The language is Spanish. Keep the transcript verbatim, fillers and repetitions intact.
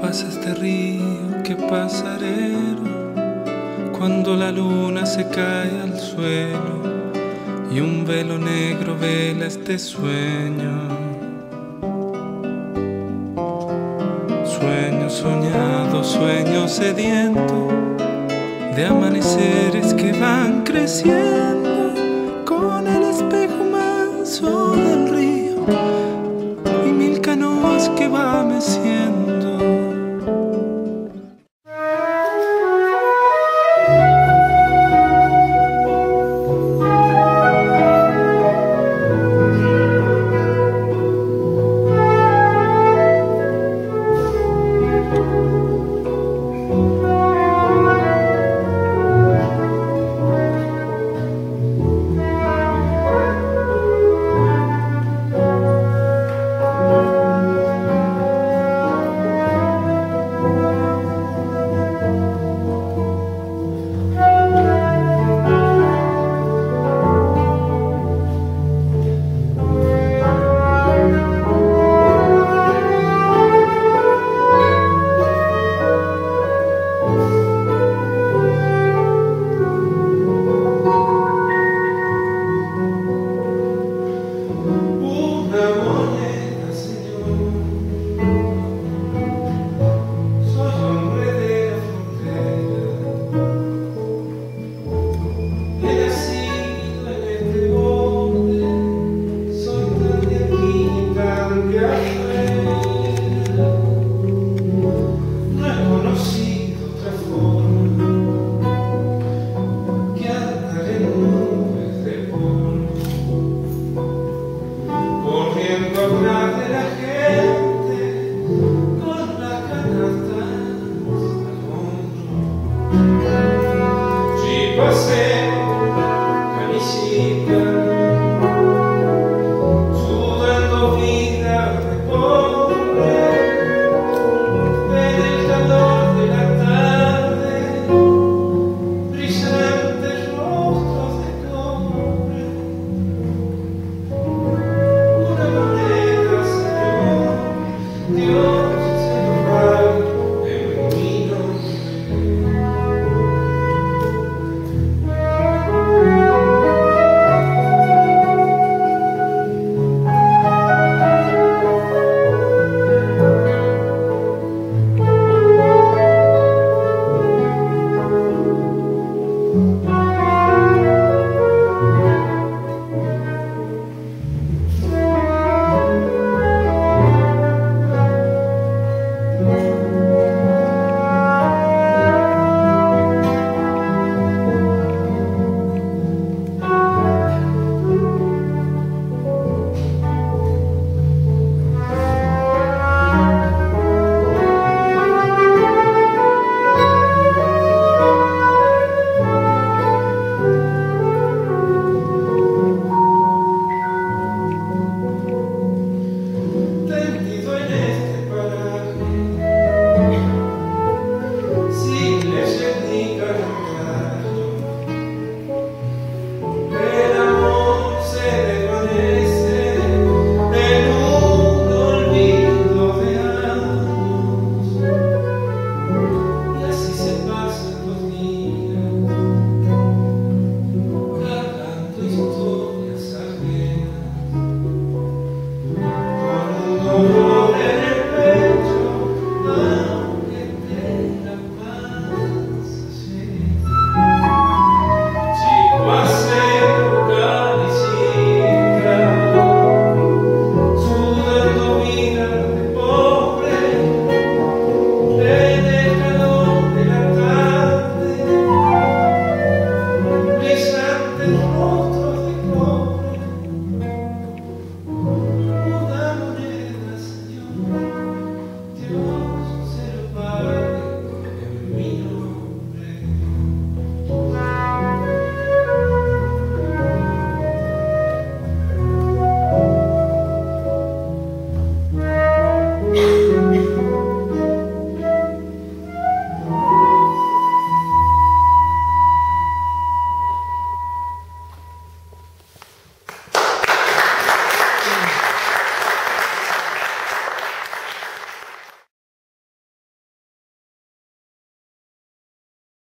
Pasa este río que pasarero, cuando la luna se cae al suelo y un velo negro vela este sueño. Sueño soñado, sueño sediento de amaneceres que van creciendo con el espejo manso.